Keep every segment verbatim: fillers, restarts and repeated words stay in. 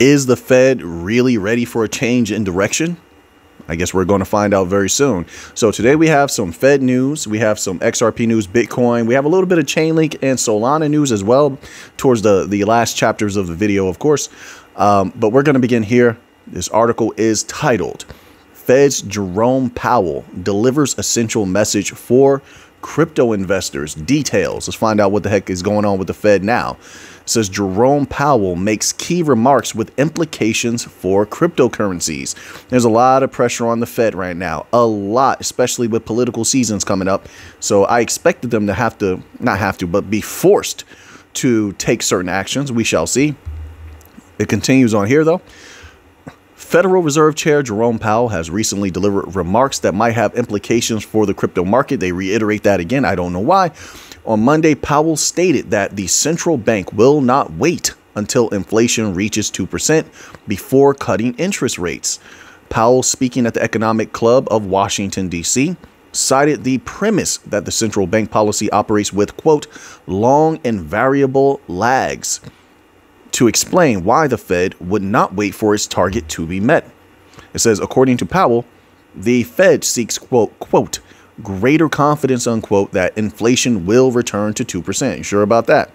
Is the Fed really ready for a change in direction? I guess we're going to find out very soon. So today we have some Fed news. We have some X R P news, Bitcoin. We have a little bit of Chainlink and Solana news as well towards the, the last chapters of the video, of course. Um, but we're going to begin here. This article is titled, Fed's Jerome Powell delivers essential message for crypto investors. Details. Let's find out what the heck is going on with the Fed now. It says Jerome Powell makes key remarks with implications for cryptocurrencies. There's a lot of pressure on the Fed right now, a lot, especially with political seasons coming up. So I expected them to have to, not have to, but be forced to take certain actions. We shall see. It continues on here, though. Federal Reserve Chair Jerome Powell has recently delivered remarks that might have implications for the crypto market. They reiterate that again. I don't know why. On Monday, Powell stated that the central bank will not wait until inflation reaches two percent before cutting interest rates. Powell, speaking at the Economic Club of Washington, D C, cited the premise that the central bank policy operates with, quote, long and variable lags, to explain why the Fed would not wait for its target to be met. It says, according to Powell, the Fed seeks, quote, quote, greater confidence, unquote, that inflation will return to two percent. You sure about that?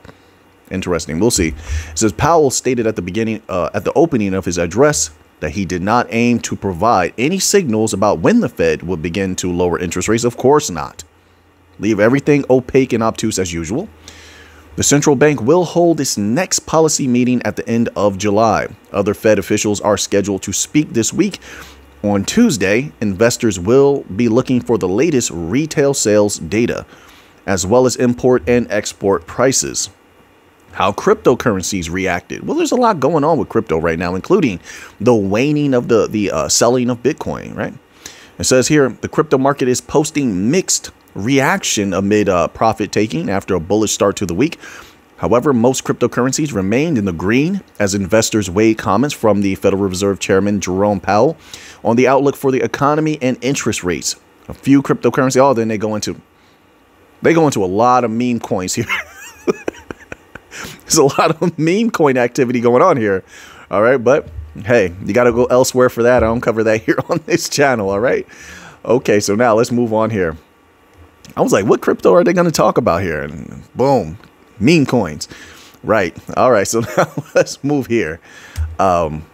Interesting. We'll see. It says Powell stated at the beginning, uh, at the opening of his address, that he did not aim to provide any signals about when the Fed would begin to lower interest rates. Of course not. Leave everything opaque and obtuse as usual. The central bank will hold its next policy meeting at the end of July. Other Fed officials are scheduled to speak this week. On Tuesday, investors will be looking for the latest retail sales data, as well as import and export prices. How cryptocurrencies reacted. Well, there's a lot going on with crypto right now, including the waning of the, the uh, selling of Bitcoin, right? It says here, the crypto market is posting mixed reaction amid uh, profit taking after a bullish start to the week. However, most cryptocurrencies remained in the green as investors weighed comments from the Federal Reserve Chairman Jerome Powell on the outlook for the economy and interest rates. A few cryptocurrencies. Oh, then they go into they go into a lot of meme coins here. There's a lot of meme coin activity going on here. All right. But hey, you got to go elsewhere for that. I don't cover that here on this channel. All right. OK, so now let's move on here. I was like, what crypto are they going to talk about here? And boom, meme coins. Right. All right. So now let's move here. Um,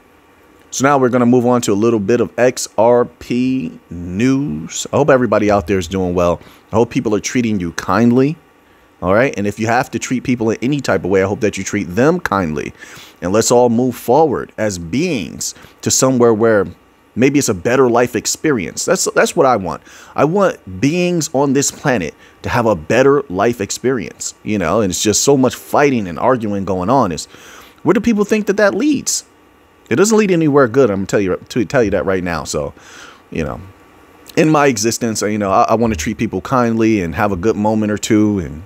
so now we're going to move on to a little bit of X R P news. I hope everybody out there is doing well. I hope people are treating you kindly. All right. And if you have to treat people in any type of way, I hope that you treat them kindly. And let's all move forward as beings to somewhere where maybe it's a better life experience. That's that's what I want. I want beings on this planet to have a better life experience, you know, and it's just so much fighting and arguing going on. Is where do people think that that leads? It doesn't lead anywhere good. I'm going to tell you to tell you that right now. So, you know, in my existence, you know, I, I want to treat people kindly and have a good moment or two. And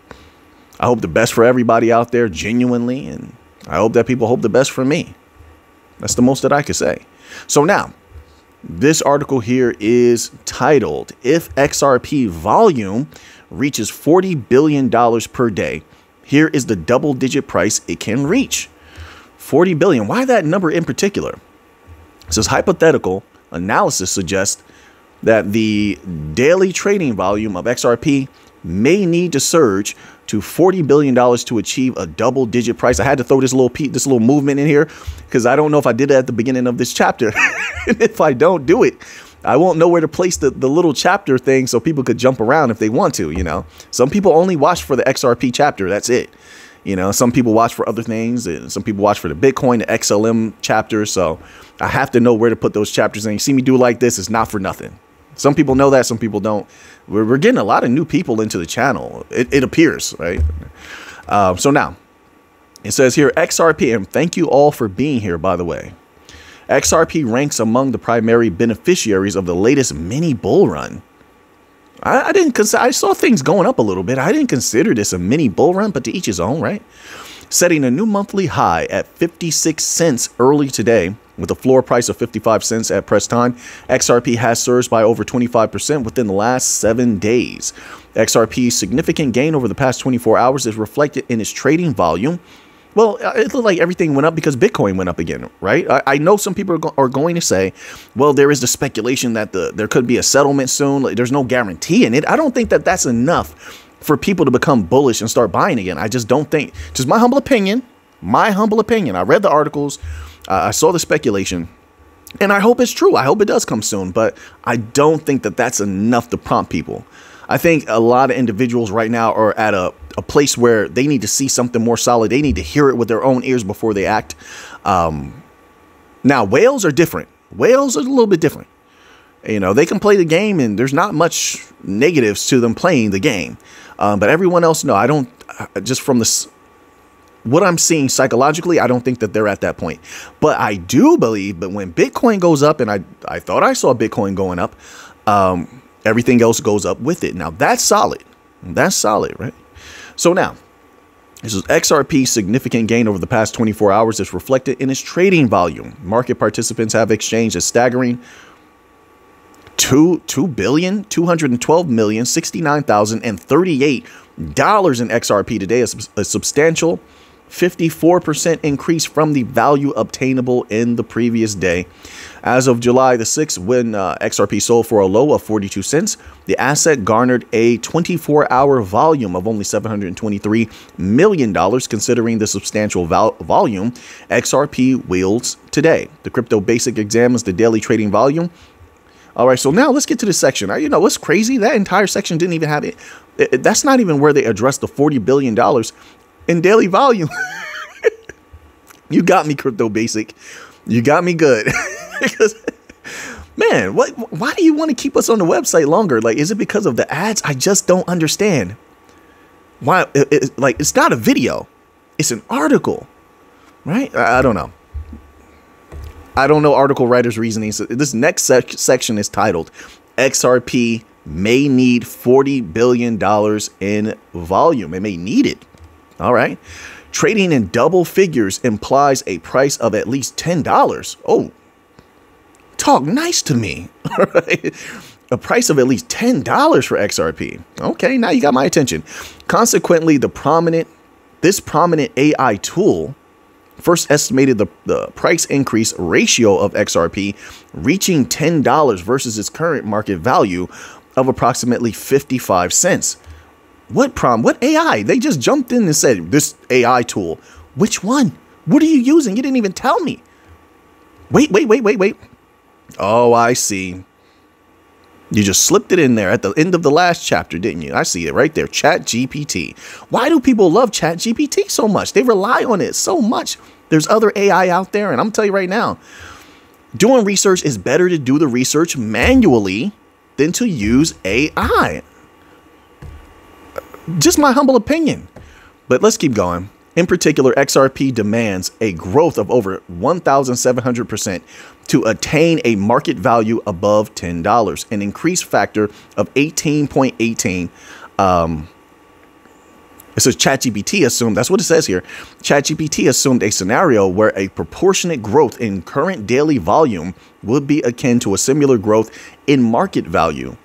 I hope the best for everybody out there genuinely. And I hope that people hope the best for me. That's the most that I could say. So now, this article here is titled, If X R P Volume Reaches forty billion dollars Per Day, Here is the Double-Digit Price It Can Reach. forty billion dollars. Why that number in particular? It says, hypothetical analysis suggests that the daily trading volume of X R P may need to surge to forty billion dollars to achieve a double-digit price. I had to throw this little pe this little movement in here because I don't know if I did it at the beginning of this chapter. And if I don't do it, I won't know where to place the, the little chapter thing so people could jump around if they want to, you know. Some people only watch for the X R P chapter. That's it. You know, some people watch for other things, and some people watch for the Bitcoin, the X L M chapter. So I have to know where to put those chapters in. You see me do like this, it's not for nothing. Some people know that, some people don't. We're, we're getting a lot of new people into the channel. It, it appears, right? Uh, so now, it says here, X R P, and thank you all for being here, by the way. X R P ranks among the primary beneficiaries of the latest mini bull run. I, I didn't consider, I saw things going up a little bit. I didn't consider this a mini bull run, but to each his own, right? Setting a new monthly high at fifty-six cents early today, with a floor price of fifty-five cents at press time, X R P has surged by over twenty-five percent within the last seven days. X R P's significant gain over the past twenty-four hours is reflected in its trading volume, Well, it looked like everything went up because Bitcoin went up again, right? I, I know some people are, go are going to say, well, there is the speculation that the there could be a settlement soon. Like, there's no guarantee in it. I don't think that that's enough for people to become bullish and start buying again. I just don't think. Just my humble opinion, my humble opinion. I read the articles. Uh, I saw the speculation. And I hope it's true. I hope it does come soon. But I don't think that that's enough to prompt people. I think a lot of individuals right now are at a, a place where they need to see something more solid. They need to hear it with their own ears before they act. Um, now, whales are different. Whales are a little bit different. You know, they can play the game and there's not much negatives to them playing the game. Um, but everyone else, no, I don't just from this. What I'm seeing psychologically, I don't think that they're at that point. But I do believe that when Bitcoin goes up, and I, I thought I saw Bitcoin going up, um, everything else goes up with it. Now, that's solid. That's solid, right? So now, this is X R P's significant gain over the past twenty-four hours is reflected in its trading volume. Market participants have exchanged a staggering two billion two hundred twelve million sixty-nine thousand thirty-eight dollars in X R P today, a, sub a substantial fifty-four percent increase from the value obtainable in the previous day. As of July the sixth, when uh, X R P sold for a low of forty-two cents, the asset garnered a twenty-four hour volume of only seven hundred twenty-three million dollars. Considering the substantial vol volume X R P wields today, the Crypto Basic examines the daily trading volume. All right, so now let's get to this section. You know what's crazy? That entire section didn't even have it. it that's not even where they addressed the forty billion dollars in daily volume. You got me, Crypto Basic. You got me good. Because, man, what? Why do you want to keep us on the website longer? Like, is it because of the ads? I just don't understand. Why? It, it, like, it's not a video. It's an article, right? I, I don't know. I don't know article writers' reasoning. So this next sec section is titled X R P may need forty billion dollars in volume. It may need it. All right. Trading in double figures implies a price of at least ten dollars. Oh, talk nice to me. All right. A price of at least ten dollars for X R P. OK, now you got my attention. Consequently, the prominent this prominent A I tool first estimated the, the price increase ratio of X R P reaching ten dollars versus its current market value of approximately fifty-five cents. What prom? What A I? They just jumped in and said, this A I tool. Which one? What are you using? You didn't even tell me. Wait, wait, wait, wait, wait. Oh, I see. You just slipped it in there at the end of the last chapter, didn't you? I see it right there. ChatGPT. Why do people love ChatGPT so much? They rely on it so much. There's other A I out there. And I'm telling you right now, doing research is better to do the research manually than to use A I. Just my humble opinion. But let's keep going. In particular, X R P demands a growth of over one thousand seven hundred percent to attain a market value above ten dollars, an increased factor of eighteen point one eight. Um, it says ChatGPT assumed, that's what it says here. ChatGPT assumed a scenario where a proportionate growth in current daily volume would be akin to a similar growth in market value.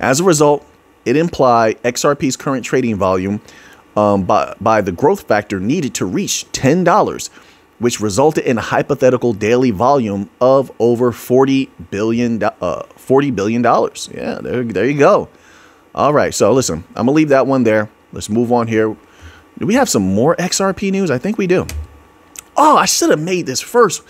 As a result, it implied X R P's current trading volume um, by, by the growth factor needed to reach ten dollars, which resulted in a hypothetical daily volume of over forty billion dollars. Uh, forty billion dollars. Yeah, there, there you go. All right. So listen, I'm going to leave that one there. Let's move on here. Do we have some more X R P news? I think we do. Oh, I should have made this first.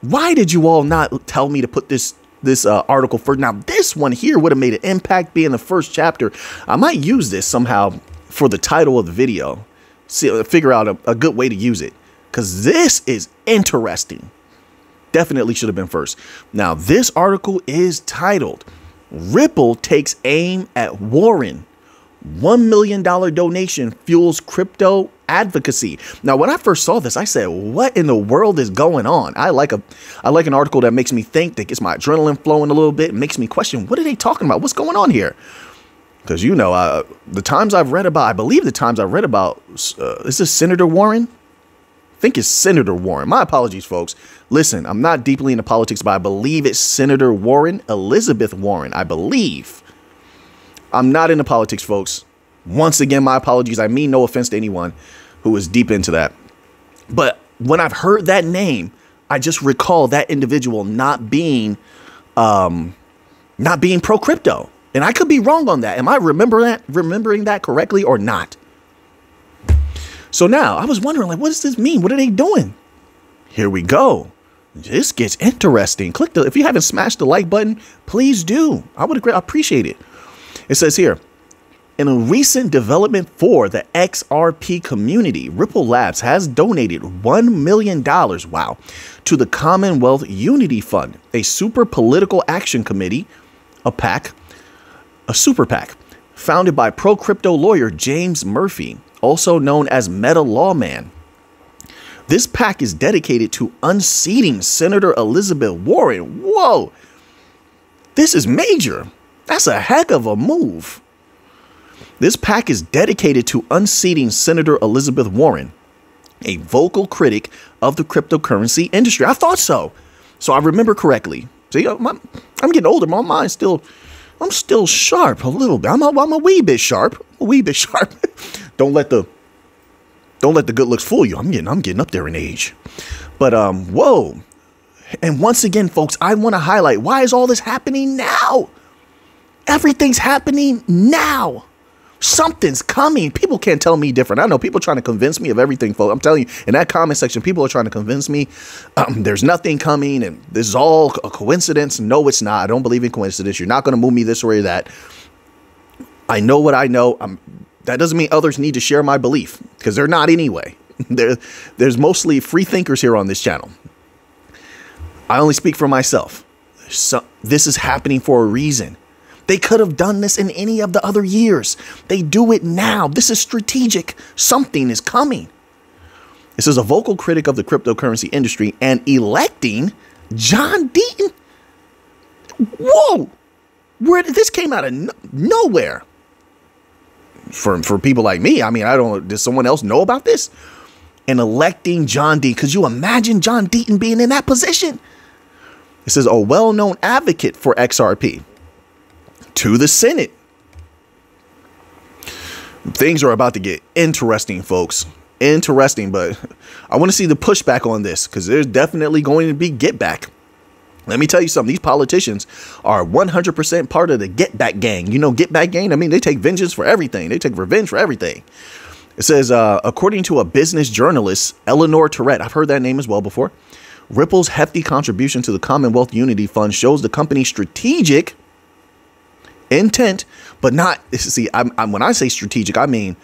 Why did you all not tell me to put this this uh, article for now? This one here would have made an impact being the first chapter. I might use this somehow for the title of the video. See, figure out a, a good way to use it, because this is interesting. Definitely should have been first. Now, this article is titled Ripple Takes Aim at Warren. one million dollar donation fuels crypto advocacy. Now, when I first saw this, I said, what in the world is going on? I like a, I like an article that makes me think, that gets my adrenaline flowing a little bit. It makes me question, what are they talking about? What's going on here? Because, you know, uh, the times I've read about, I believe the times I've read about, uh, is this Senator Warren? I think it's Senator Warren. My apologies, folks. Listen, I'm not deeply into politics, but I believe it's Senator Warren, Elizabeth Warren, I believe. I'm not into politics, folks. Once again, my apologies. I mean no offense to anyone who is deep into that. But when I've heard that name, I just recall that individual not being um, not being pro crypto. And I could be wrong on that. Am I remember that, remembering that correctly or not? So now I was wondering, like, what does this mean? What are they doing? Here we go. This gets interesting. Click the, if you haven't smashed the like button, please do. I would appreciate it. It says here, in a recent development for the X R P community, Ripple Labs has donated one million dollars, wow, to the Commonwealth Unity Fund, a super political action committee, a PAC, a super PAC, founded by pro-crypto lawyer James Murphy, also known as Meta Lawman. This PAC is dedicated to unseating Senator Elizabeth Warren. Whoa, this is major. That's a heck of a move. This PAC is dedicated to unseating Senator Elizabeth Warren, a vocal critic of the cryptocurrency industry. I thought so. So I remember correctly. See, I'm, I'm getting older. My mind's still, I'm still sharp a little bit. I'm a, I'm a wee bit sharp, a wee bit sharp. Don't let the, don't let the good looks fool you. I'm getting, I'm getting up there in age. But, um, whoa. And once again, folks, I want to highlight, why is all this happening now? Everything's happening now. Something's coming. People can't tell me different. I know people trying to convince me of everything, folks. I'm telling you, in that comment section, people are trying to convince me um, there's nothing coming and this is all a coincidence. No, it's not. I don't believe in coincidence. You're not going to move me this way or that. I know what I know. I'm, that doesn't mean others need to share my belief, because they're not anyway. There, there's mostly free thinkers here on this channel. I only speak for myself. So, this is happening for a reason. They could have done this in any of the other years. They do it now. This is strategic. Something is coming. This is a vocal critic of the cryptocurrency industry and electing John Deaton. Whoa, where did this came out of no nowhere? For for people like me, I mean, I don't. Does someone else know about this? And electing John Deaton. Could you imagine John Deaton being in that position? This is a well-known advocate for X R P. To the Senate. Things are about to get interesting, folks. Interesting, but I want to see the pushback on this, because there's definitely going to be get back. Let me tell you something. These politicians are one hundred percent part of the get back gang. You know, get back gang. I mean, they take vengeance for everything. They take revenge for everything. It says, uh, according to a business journalist, Eleanor Tourette. I've heard that name as well before. Ripple's hefty contribution to the Commonwealth Unity Fund shows the company's strategic intent, but not see I'm, I'm when I say strategic, I mean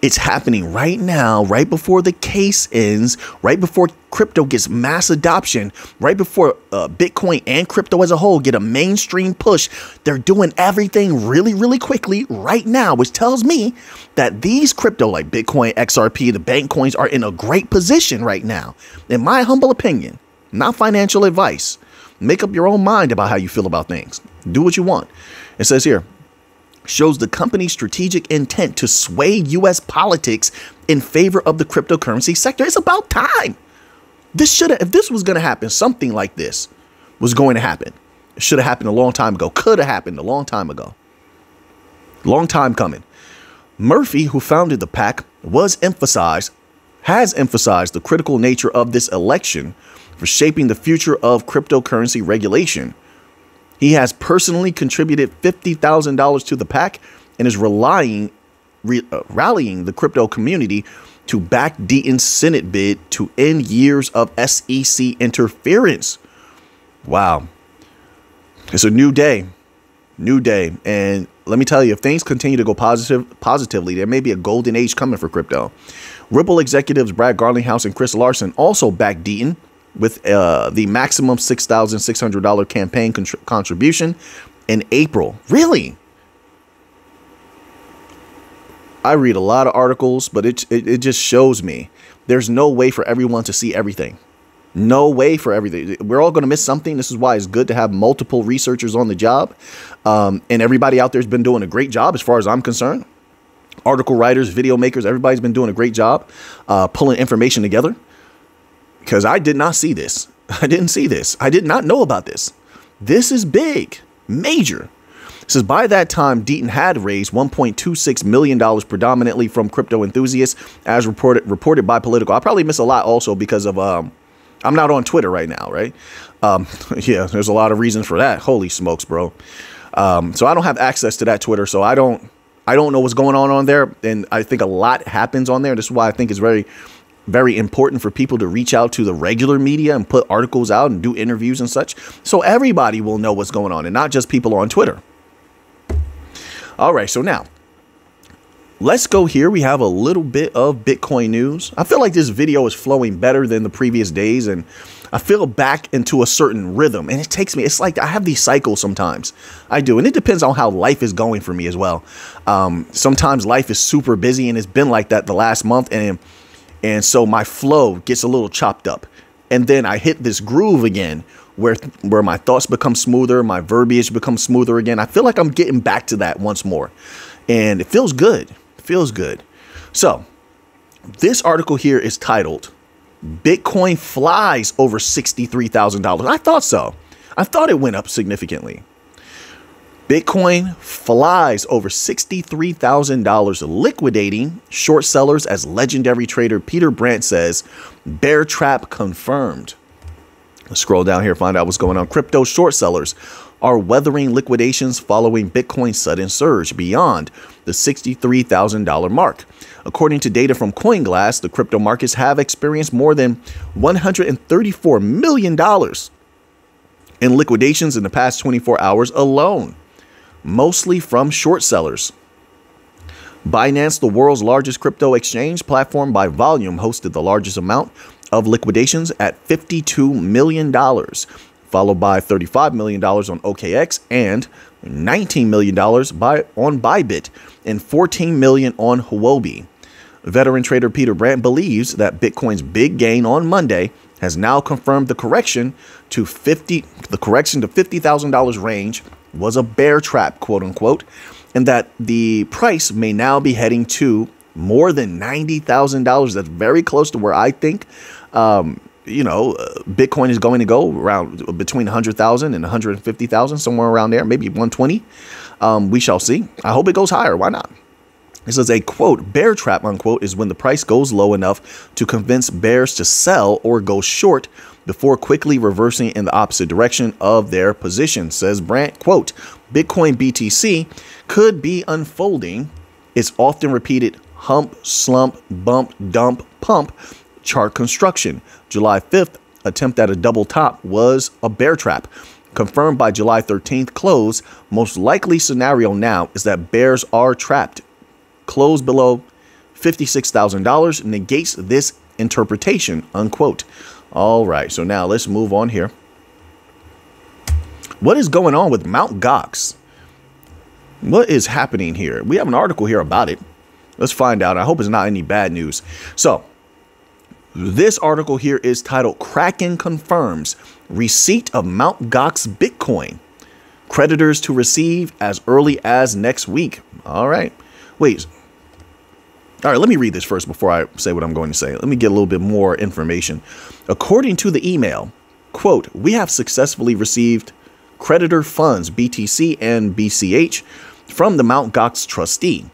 it's happening right now, right before the case ends, right before crypto gets mass adoption, right before uh, Bitcoin and crypto as a whole get a mainstream push. They're doing everything really, really quickly right now, which tells me that these crypto like Bitcoin, X R P, the bank coins are in a great position right now. In my humble opinion, not financial advice. Make up your own mind about how you feel about things. Do what you want. It says here, shows the company's strategic intent to sway U S politics in favor of the cryptocurrency sector. It's about time. This should have, if this was going to happen, something like this was going to happen. It should have happened a long time ago. Could have happened a long time ago. Long time coming. Murphy, who founded the PAC, was emphasized, has emphasized the critical nature of this election for shaping the future of cryptocurrency regulation. He has personally contributed fifty thousand dollars to the PAC and is relying, re, uh, rallying the crypto community to back Deaton's Senate bid to end years of S E C interference. Wow. It's a new day. New day. And let me tell you, if things continue to go positive, positively, there may be a golden age coming for crypto. Ripple executives Brad Garlinghouse and Chris Larson also backed Deaton with uh, the maximum six thousand six hundred dollar campaign contr contribution in April. Really? I read a lot of articles, but it, it, it just shows me there's no way for everyone to see everything. No way for everything. We're all going to miss something. This is why it's good to have multiple researchers on the job. Um, and everybody out there has been doing a great job as far as I'm concerned. Article writers, video makers, everybody's been doing a great job uh, pulling information together. Because I did not see this. I didn't see this. I did not know about this. This is big, major. It says, by that time, Deaton had raised one point two six million dollars predominantly from crypto enthusiasts, as reported reported by Politico. I probably miss a lot also because of um, I'm not on Twitter right now, right? Um, yeah, there's a lot of reasons for that. Holy smokes, bro. Um, so I don't have access to that Twitter, so I don't I don't know what's going on on there. And I think a lot happens on there. This is why I think it's very, very important for people to reach out to the regular media and put articles out and do interviews and such, so everybody will know what's going on and not just people on Twitter. All right, so now let's go here. We have a little bit of Bitcoin news. I feel like this video is flowing better than the previous days, and I feel back into a certain rhythm, and it takes me, it's like I have these cycles sometimes. I do, and it depends on how life is going for me as well. Um, sometimes life is super busy, and it's been like that the last month, and and so my flow gets a little chopped up, and then I hit this groove again where where my thoughts become smoother, my verbiage becomes smoother again. I feel like I'm getting back to that once more, and it feels good. It feels good. So this article here is titled, Bitcoin flies over sixty-three thousand dollars. I thought so. I thought it went up significantly. Bitcoin flies over sixty-three thousand dollars, liquidating short sellers as legendary trader Peter Brandt says, bear trap confirmed. Let's scroll down here, find out what's going on. Crypto short sellers are weathering liquidations following Bitcoin's sudden surge beyond the sixty-three thousand dollar mark. According to data from CoinGlass, the crypto markets have experienced more than one hundred thirty-four million dollars in liquidations in the past twenty-four hours alone, mostly from short sellers. Binance, the world's largest crypto exchange platform by volume, hosted the largest amount of liquidations at fifty-two million dollars, followed by thirty-five million dollars on O K X and nineteen million dollars by, on Bybit and fourteen million dollars on Huobi. Veteran trader Peter Brandt believes that Bitcoin's big gain on Monday has now confirmed the correction to fifty the correction to fifty thousand dollars range was a bear trap, quote unquote, and that the price may now be heading to more than ninety thousand dollars. That's very close to where I think, um, you know, Bitcoin is going to go, around between one hundred thousand and one hundred fifty thousand, somewhere around there, maybe one twenty. Um, we shall see. I hope it goes higher. Why not? It says a quote, bear trap, unquote, is when the price goes low enough to convince bears to sell or go short before quickly reversing in the opposite direction of their position, says Brandt. Quote, Bitcoin B T C could be unfolding its often repeated hump, slump, bump, dump, pump chart construction. July fifth attempt at a double top was a bear trap. Confirmed by July thirteenth close, most likely scenario now is that bears are trapped. Close below fifty-six thousand dollars negates this interpretation, unquote. All right, so now let's move on here. What is going on with Mount Gox? What is happening here? We have an article here about it. Let's find out. I hope it's not any bad news. So this article here is titled, Kraken confirms receipt of Mount Gox Bitcoin. Creditors to receive as early as next week. All right. Wait. All right, let me read this first before I say what I'm going to say. Let me get a little bit more information. According to the email, quote, we have successfully received creditor funds, B T C and B C H, from the Mount Gox trustee.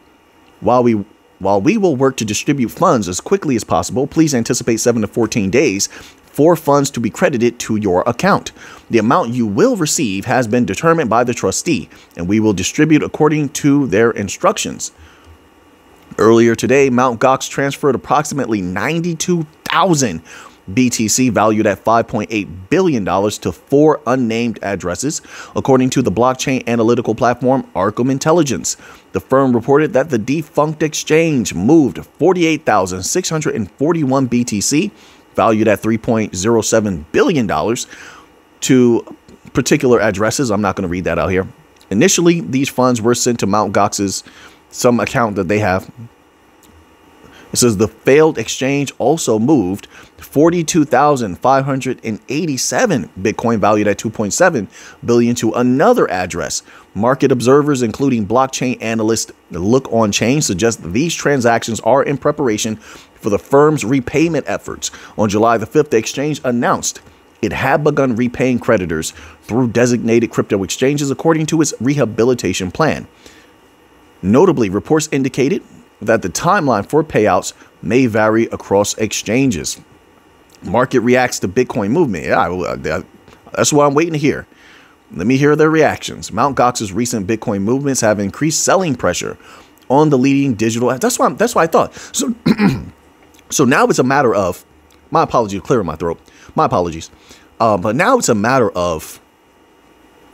While we while we will work to distribute funds as quickly as possible, please anticipate seven to fourteen days for funds to be credited to your account. The amount you will receive has been determined by the trustee, and we will distribute according to their instructions. Earlier today, Mount Gox transferred approximately ninety-two thousand B T C valued at five point eight billion dollars to four unnamed addresses, according to the blockchain analytical platform Arkham Intelligence. The firm reported that the defunct exchange moved forty-eight thousand six hundred forty-one B T C, valued at three point zero seven billion dollars, to particular addresses. I'm not going to read that out here. Initially, these funds were sent to Mount Gox's some account that they have. It says the failed exchange also moved forty-two thousand five hundred eighty-seven Bitcoin valued at two point seven billion dollars to another address. Market observers, including blockchain analyst LookOnChain, suggest that these transactions are in preparation for the firm's repayment efforts. On July the fifth, the exchange announced it had begun repaying creditors through designated crypto exchanges according to its rehabilitation plan. Notably, reports indicated that the timeline for payouts may vary across exchanges. Market reacts to Bitcoin movement. Yeah, I, I, that's what I'm waiting to hear. Let me hear their reactions. Mount. Gox's recent Bitcoin movements have increased selling pressure on the leading digital. That's why. I'm, that's what I thought. So, so now it's a matter of. My apologies, clearing my throat. My apologies. Uh, but now it's a matter of.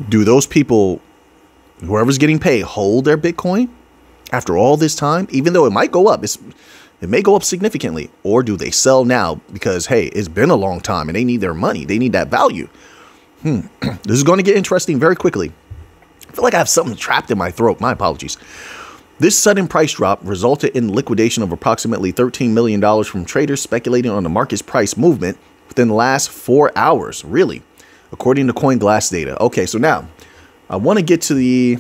Do those people, whoever's getting paid, hold their Bitcoin after all this time, even though it might go up? It's it may go up significantly, or do they sell now because hey, it's been a long time and they need their money. They need that value. Hmm. This is going to get interesting very quickly. I feel like I have something trapped in my throat. My apologies. This sudden price drop resulted in liquidation of approximately thirteen million dollars from traders speculating on the market's price movement within the last four hours, really, according to CoinGlass data. Okay, so now I want to get to the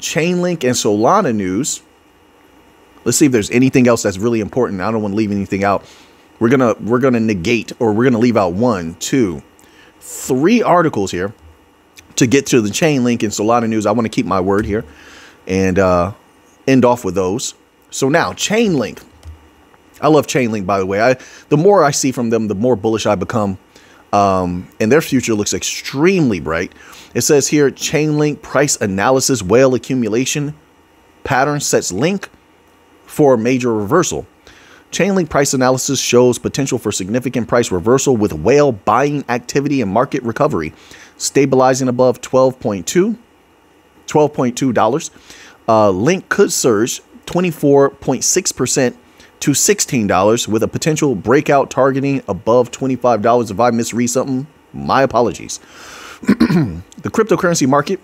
Chainlink and Solana news. Let's see if there's anything else that's really important. I don't want to leave anything out. We're gonna we're gonna negate, or we're gonna leave out one, two. Three articles here to get to the Chainlink and Solana news. I want to keep my word here and uh, end off with those. So now Chainlink. I love Chainlink, by the way. I the more I see from them, the more bullish I become. Um, and their future looks extremely bright. It says here, Chainlink price analysis whale accumulation pattern sets link for a major reversal. Chainlink price analysis shows potential for significant price reversal with whale buying activity and market recovery, stabilizing above twelve point two dollars. Uh, Link could surge twenty-four point six percent to sixteen dollars with a potential breakout targeting above twenty-five dollars. If I misread something, my apologies. The cryptocurrency market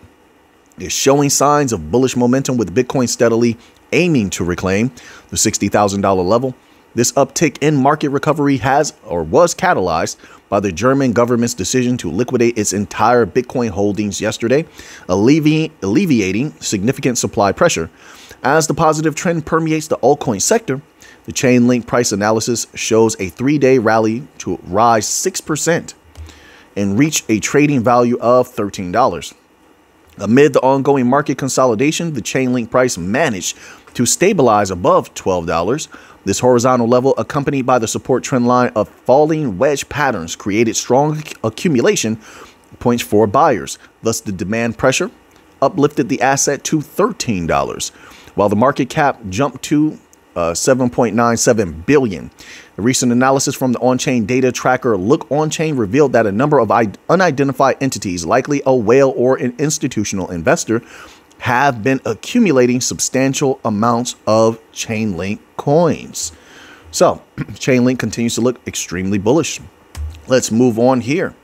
is showing signs of bullish momentum with Bitcoin steadily aiming to reclaim the sixty thousand dollar level. This uptick in market recovery has or was catalyzed by the German government's decision to liquidate its entire Bitcoin holdings yesterday, allevi- alleviating significant supply pressure. As the positive trend permeates the altcoin sector, the Chainlink price analysis shows a three-day rally to rise six percent and reach a trading value of thirteen dollars. Amid the ongoing market consolidation, the Chainlink price managed to stabilize above twelve dollars. This horizontal level, accompanied by the support trend line of falling wedge patterns, created strong accumulation points for buyers. Thus, the demand pressure uplifted the asset to thirteen dollars, while the market cap jumped to uh, seven point nine seven billion dollars. A recent analysis from the on-chain data tracker LookOnChain revealed that a number of unidentified entities, likely a whale or an institutional investor, have been accumulating substantial amounts of Chainlink coins. So Chainlink continues to look extremely bullish. Let's move on here.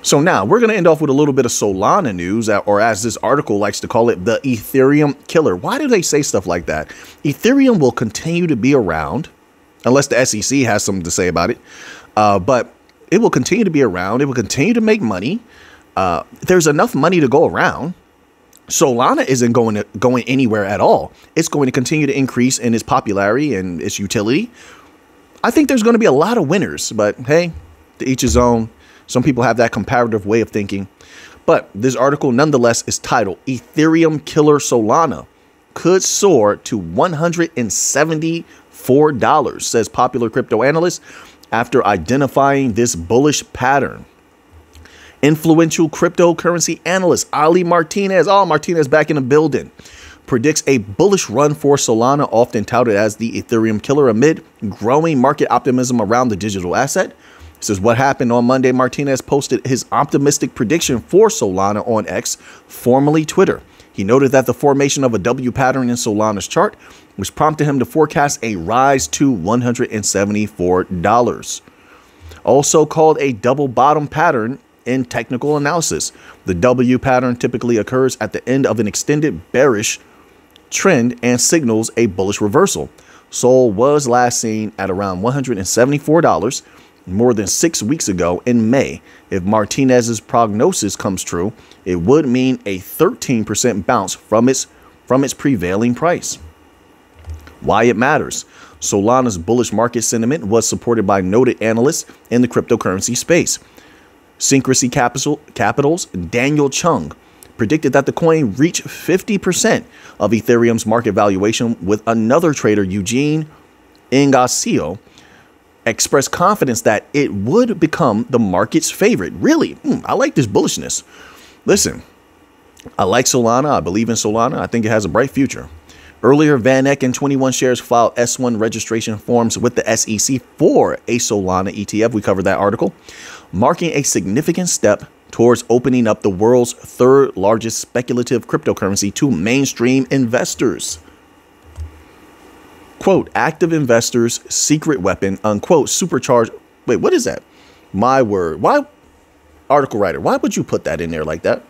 So now we're going to end off with a little bit of Solana news, or as this article likes to call it, the Ethereum killer. Why do they say stuff like that? Ethereum will continue to be around unless the S E C has something to say about it. Uh, but it will continue to be around. It will continue to make money. Uh, there's enough money to go around. Solana isn't going to going anywhere at all. It's going to continue to increase in its popularity and its utility. I think there's going to be a lot of winners, but hey, to each his own. Some people have that comparative way of thinking, but this article nonetheless is titled Ethereum Killer Solana Could Soar to one hundred seventy-four dollars, says popular crypto analyst after identifying this bullish pattern. Influential cryptocurrency analyst Ali Martinez, oh, Martinez back in the building, predicts a bullish run for Solana, often touted as the Ethereum killer amid growing market optimism around the digital asset. This is what happened on Monday. Martinez posted his optimistic prediction for Solana on X, formerly Twitter. He noted that the formation of a W pattern in Solana's chart, which prompted him to forecast a rise to one hundred seventy-four dollars. Also called a double bottom pattern in technical analysis. The W pattern typically occurs at the end of an extended bearish trend and signals a bullish reversal. Sol was last seen at around one hundred seventy-four dollars. More than six weeks ago in May. If Martinez's prognosis comes true, it would mean a thirteen percent bounce from its from its prevailing price. Why it matters. Solana's bullish market sentiment was supported by noted analysts in the cryptocurrency space. Syncrasy Capital, Capital's Daniel Chung predicted that the coin reached fifty percent of Ethereum's market valuation, with another trader, Eugene Engasio, expressed confidence that it would become the market's favorite. Really, mm, I like this bullishness. Listen, I like Solana. I believe in Solana. I think it has a bright future. Earlier, VanEck and twenty-one Shares filed S one registration forms with the S E C for a Solana E T F. We covered that article, marking a significant step towards opening up the world's third largest speculative cryptocurrency to mainstream investors. Quote, active investors' secret weapon, unquote, supercharged. Wait, what is that? My word. Why? Article writer, why would you put that in there like that?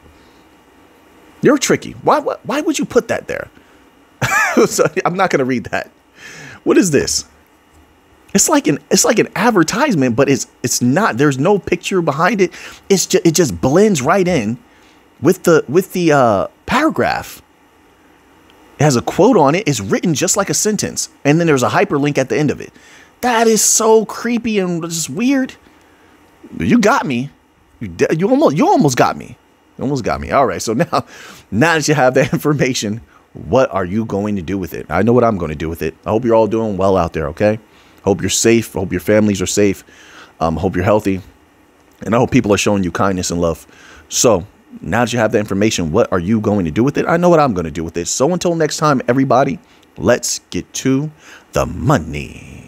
You're tricky. Why, why, why would you put that there? So I'm not going to read that. What is this? It's like an it's like an advertisement, but it's it's not. There's no picture behind it. It's just it just blends right in with the with the uh, paragraph. It has a quote on it. It's written just like a sentence, and then there's a hyperlink at the end of it. That is so creepy and just weird. You got me. You you almost you almost got me. You almost got me. All right. So now now that you have that information, what are you going to do with it? I know what I'm going to do with it. I hope you're all doing well out there, okay? Hope you're safe. Hope your families are safe. Um, hope you're healthy. And I hope people are showing you kindness and love. So now that you have that information, what are you going to do with it? I know what I'm going to do with it. So until next time, everybody, let's get to the money.